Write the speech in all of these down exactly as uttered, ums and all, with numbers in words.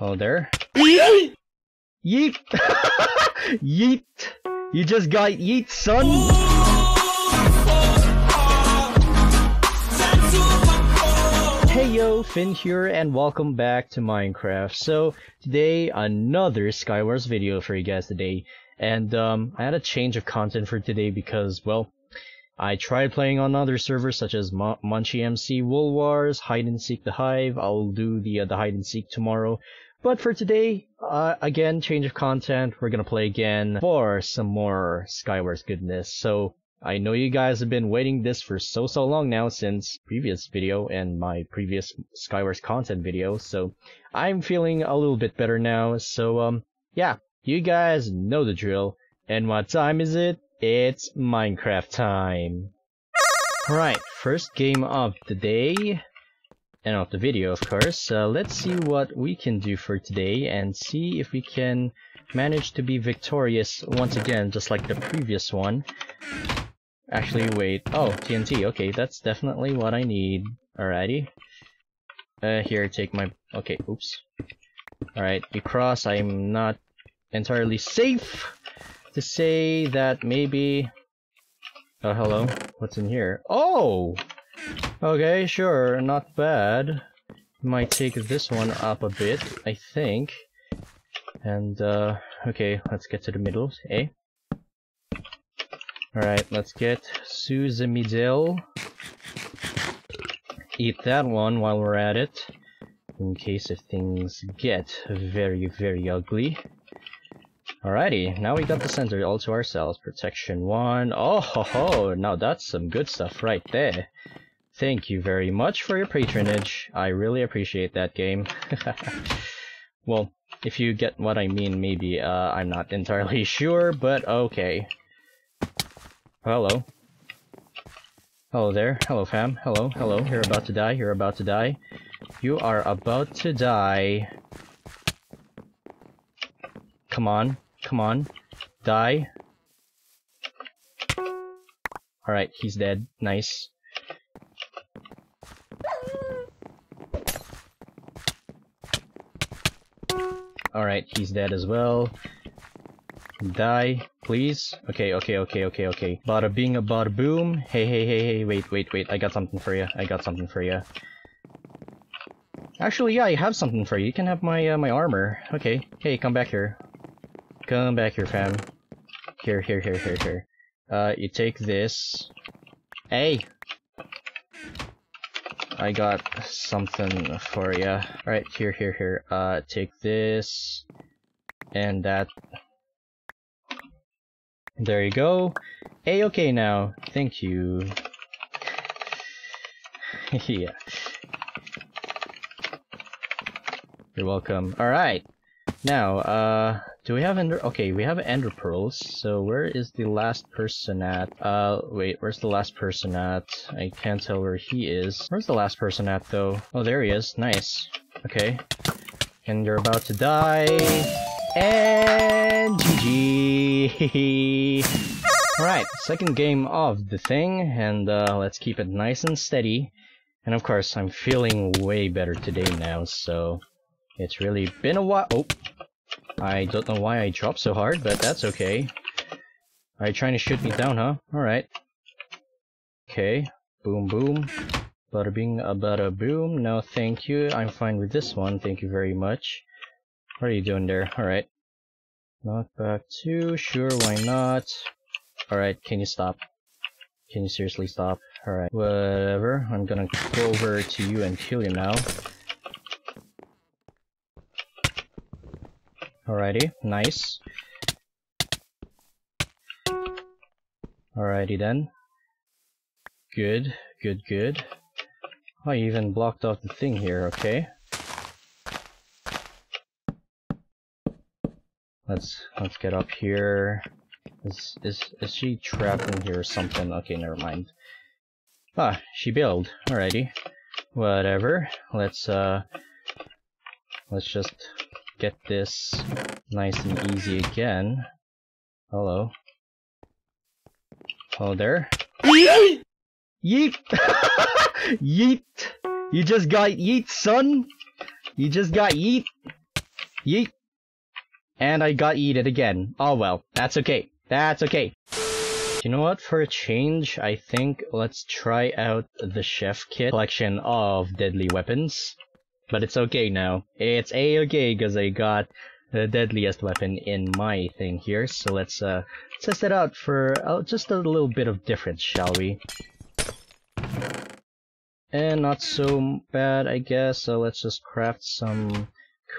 powder. Yeet! Yeet! Yeet! You just got yeet, son! Hey yo, Finn here and welcome back to Minecraft. So, today, another Skywars video for you guys today. And, um, I had a change of content for today because, well, I tried playing on other servers such as MunchyMC, Woolwars, Hide and Seek the Hive. I'll do the uh, the Hide and Seek tomorrow. But for today, uh, again, change of content. We're gonna play again for some more Skywars goodness. So I know you guys have been waiting this for so so long now since previous video and my previous Skywars content video. So I'm feeling a little bit better now. So um yeah, you guys know the drill. And what time is it? It's Minecraft time. Alright, first game of the day and of the video, of course. Uh, let's see what we can do for today and see if we can manage to be victorious once again, just like the previous one. Actually, wait. Oh, T N T. Okay, that's definitely what I need. Alrighty. Uh, here, take my... Okay, oops. Alright, because I'm not entirely safe to say that maybe... Oh, hello. What's in here? Oh! Okay, sure. Not bad. Might take this one up a bit, I think. And, uh... okay, let's get to the middle, eh? Alright, let's get Suzamidil. Eat that one while we're at it, in case if things get very, very ugly. Alrighty, now we got the center all to ourselves. Protection one. Oh ho ho, now that's some good stuff right there. Thank you very much for your patronage. I really appreciate that, game. Well, if you get what I mean, maybe. Uh, I'm not entirely sure, but okay. Hello. Hello there. Hello, fam. Hello, hello. You're about to die. You're about to die. You are about to die. Come on. Come on, die. Alright, he's dead. Nice. Alright, he's dead as well. Die, please. Okay, okay, okay, okay, okay. Bada bing, bada boom. Hey, hey, hey, hey, wait, wait, wait. I got something for you. I got something for you. Actually, yeah, I have something for you. You can have my, uh, my armor. Okay. Hey, come back here. Come back here, fam. Here, here, here, here, here. Uh, you take this. Hey! I got something for ya. Alright, here, here, here. Uh, take this. And that. There you go. Hey, okay now. Thank you. Yeah. You're welcome. Alright. Now, uh, do we have Ender? Okay, we have Ender pearls. So where is the last person at? Uh, wait, where's the last person at? I can't tell where he is. Where's the last person at though? Oh, there he is. Nice. Okay. And you're about to die. And G G. Alright, second game of the thing, and uh, let's keep it nice and steady. And of course, I'm feeling way better today now, so it's really been a while. Oh. I don't know why I dropped so hard, but that's okay. Are you trying to shoot me down, huh? Alright. Okay. Boom boom. Bada bing, bada boom. No, thank you. I'm fine with this one. Thank you very much. What are you doing there? Alright. Knockback two. Sure, why not? Alright, can you stop? Can you seriously stop? Alright. Whatever. I'm gonna go over to you and kill you now. Alrighty, nice. Alrighty then. Good, good, good. I even blocked off the thing here, okay. Let's let's get up here. Is is is she trapped in here or something? Okay, never mind. Ah, she bailed. Alrighty. Whatever. Let's uh let's just get this nice and easy again. Hello. Hello there. Yeet! Yeet! Yeet! You just got yeet, son! You just got yeet! Yeet. And I got yeeted again. Oh well, that's okay. That's okay. You know what, for a change, I think let's try out the chef kit collection of deadly weapons. But it's okay now. It's a-okay because I got the deadliest weapon in my thing here. So let's uh, test it out for uh, just a little bit of difference, shall we? And not so bad, I guess. So let's just craft some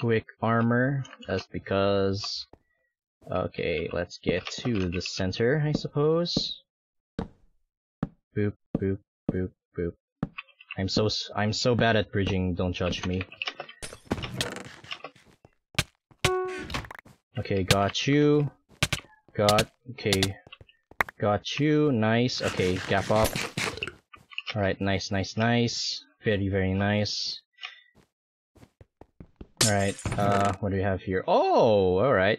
quick armor. That's because... Okay, let's get to the center, I suppose. Boop, boop, boop, boop. I'm so I'm so bad at bridging, don't judge me. Okay, got you. Got, okay. Got you, nice. Okay, gap up. Alright, nice, nice, nice. Very, very nice. Alright, uh, what do we have here? Oh, alright.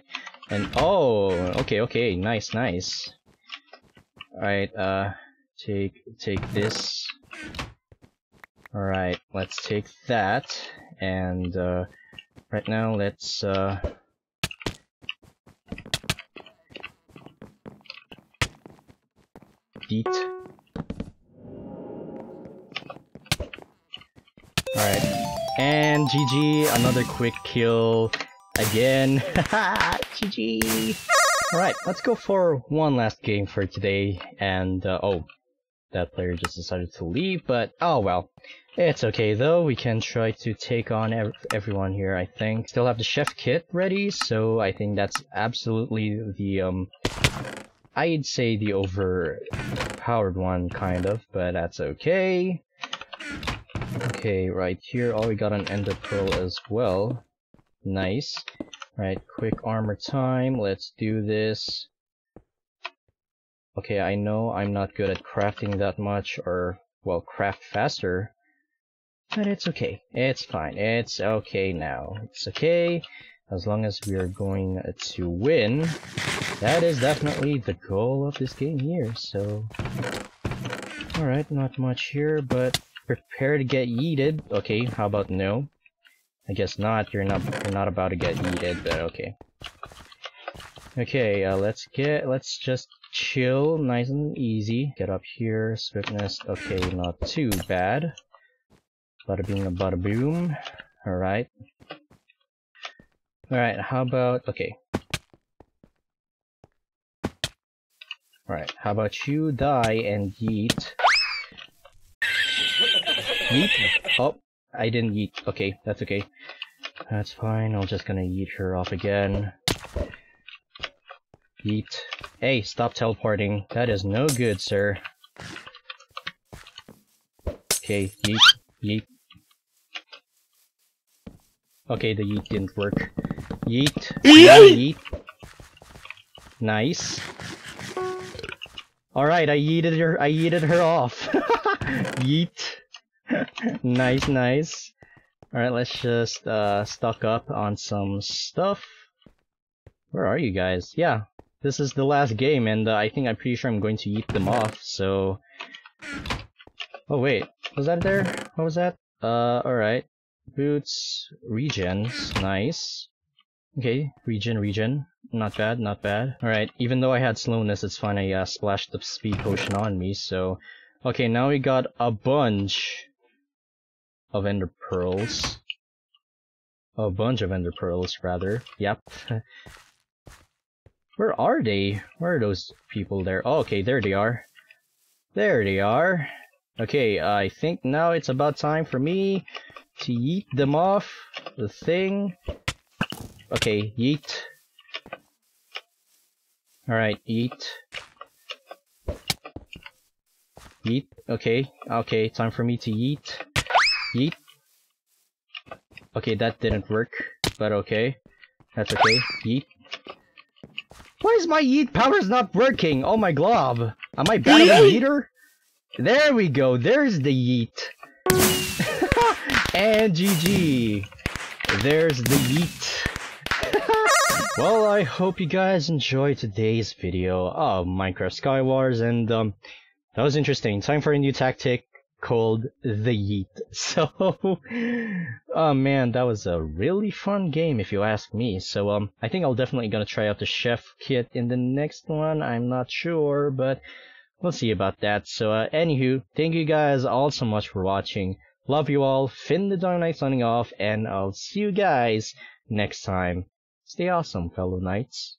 And oh, okay, okay, nice, nice. Alright, uh, take, take this. Alright, let's take that. And, uh, right now let's, uh... Yeet. Alright. And G G, another quick kill. Again, haha, G G! Alright, let's go for one last game for today, and, uh, oh, that player just decided to leave, but, oh well. It's okay though, we can try to take on ev everyone here, I think. Still have the chef kit ready, so I think that's absolutely the, um, I'd say the overpowered one, kind of, but that's okay. Okay, right here, oh, we got an Ender pearl as well. Nice. Alright, quick armor time. Let's do this. Okay, I know I'm not good at crafting that much, or, well, craft faster. But it's okay. It's fine. It's okay now. It's okay. As long as we are going to win. That is definitely the goal of this game here, so... Alright, not much here, but prepare to get yeeted. Okay, how about no? I guess not, you're not you're not about to get yeeted, but okay. Okay, uh, let's get let's just chill, nice and easy. Get up here, swiftness, okay, not too bad. Bada bing a bada boom. Alright. Alright, how about okay. Alright, how about you die and yeet? Yeet? Oh, I didn't yeet. Okay, that's okay. That's fine. I'm just gonna yeet her off again. Yeet. Hey, stop teleporting. That is no good, sir. Okay, yeet. Yeet. Okay, the yeet didn't work. Yeet. Yeet. Nice. Alright, I yeeted her. I yeeted her off. Yeet. Nice, nice. Alright, let's just uh, stock up on some stuff. Where are you guys? Yeah, this is the last game, and uh, I think I'm pretty sure I'm going to yeet them off, so... Oh wait, was that there? What was that? Uh, alright. Boots, regens, nice. Okay, regen, regen. Not bad, not bad. Alright, even though I had slowness, it's fine, I uh, splashed the speed potion on me, so... Okay, now we got a bunch... of Ender pearls. A bunch of Ender pearls, rather. Yep. Where are they? Where are those people there? Oh, okay, there they are. There they are. Okay, I think now it's about time for me to yeet them off the thing. Okay, yeet. Alright, yeet. Yeet. Okay, okay, time for me to yeet. Yeet. Okay, that didn't work, but okay. That's okay. Yeet. Why is my yeet powers not working? Oh my glob. Am I bad at a yeeter? There we go. There's the yeet. And G G. There's the yeet. Well, I hope you guys enjoyed today's video of Minecraft Skywars, and um, that was interesting. Time for a new tactic. called the YEET. So, oh man, that was a really fun game if you ask me. So um, I think I'll definitely gonna try out the chef kit in the next one. I'm not sure, but we'll see about that. So uh, anywho, thank you guys all so much for watching. Love you all. Finn the Dark Knight signing off, and I'll see you guys next time. Stay awesome, fellow knights.